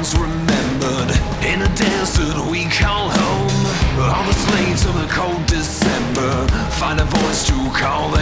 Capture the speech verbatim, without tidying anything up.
once remembered, in a dance that we call home. All the slaves of a cold December find a voice to call them.